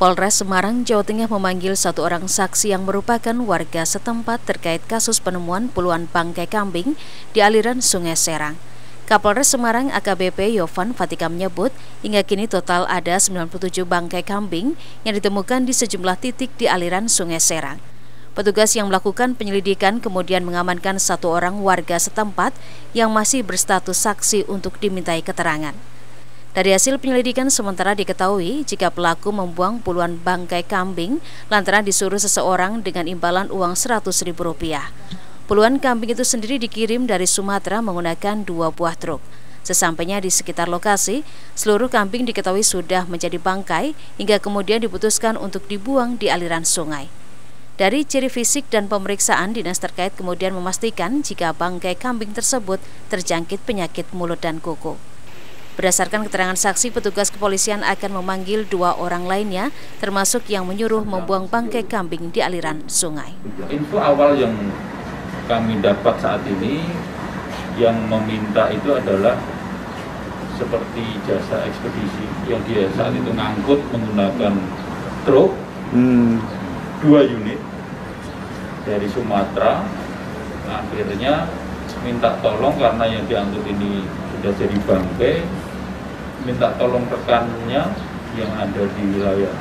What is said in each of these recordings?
Polres Semarang, Jawa Tengah memanggil satu orang saksi yang merupakan warga setempat terkait kasus penemuan puluhan bangkai kambing di aliran Sungai Serang. Kapolres Semarang AKBP Yovan Fatika menyebut hingga kini total ada 97 bangkai kambing yang ditemukan di sejumlah titik di aliran Sungai Serang. Petugas yang melakukan penyelidikan kemudian mengamankan satu orang warga setempat yang masih berstatus saksi untuk dimintai keterangan. Dari hasil penyelidikan sementara diketahui jika pelaku membuang puluhan bangkai kambing lantaran disuruh seseorang dengan imbalan uang Rp100.000. Puluhan kambing itu sendiri dikirim dari Sumatera menggunakan 2 buah truk. Sesampainya di sekitar lokasi, seluruh kambing diketahui sudah menjadi bangkai hingga kemudian diputuskan untuk dibuang di aliran sungai. Dari ciri fisik dan pemeriksaan, dinas terkait kemudian memastikan jika bangkai kambing tersebut terjangkit penyakit mulut dan kuku. Berdasarkan keterangan saksi, petugas kepolisian akan memanggil 2 orang lainnya, termasuk yang menyuruh membuang bangkai kambing di aliran sungai. Info awal yang kami dapat saat ini, yang meminta itu adalah seperti jasa ekspedisi, yang dia saat itu ngangkut menggunakan truk 2 unit dari Sumatera. Nah, akhirnya minta tolong karena yang diangkut ini sudah jadi bangkai, minta tolong rekannya yang ada di wilayah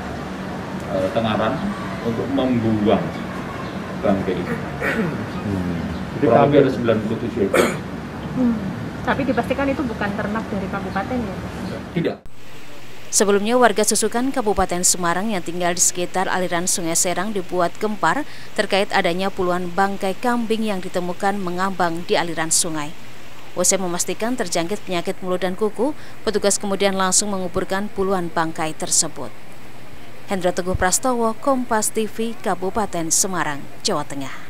Tengaran untuk membuang bangkai itu. Kurang lebih ada 97 ekor. Tapi dipastikan itu bukan ternak dari kabupaten ya? Tidak. Sebelumnya, warga susukan Kabupaten Semarang yang tinggal di sekitar aliran Sungai Serang dibuat gempar terkait adanya puluhan bangkai kambing yang ditemukan mengambang di aliran sungai. Usai memastikan terjangkit penyakit mulut dan kuku, petugas kemudian langsung menguburkan puluhan bangkai tersebut. Hendra Teguh Prastowo, Kompas TV, Kabupaten Semarang, Jawa Tengah.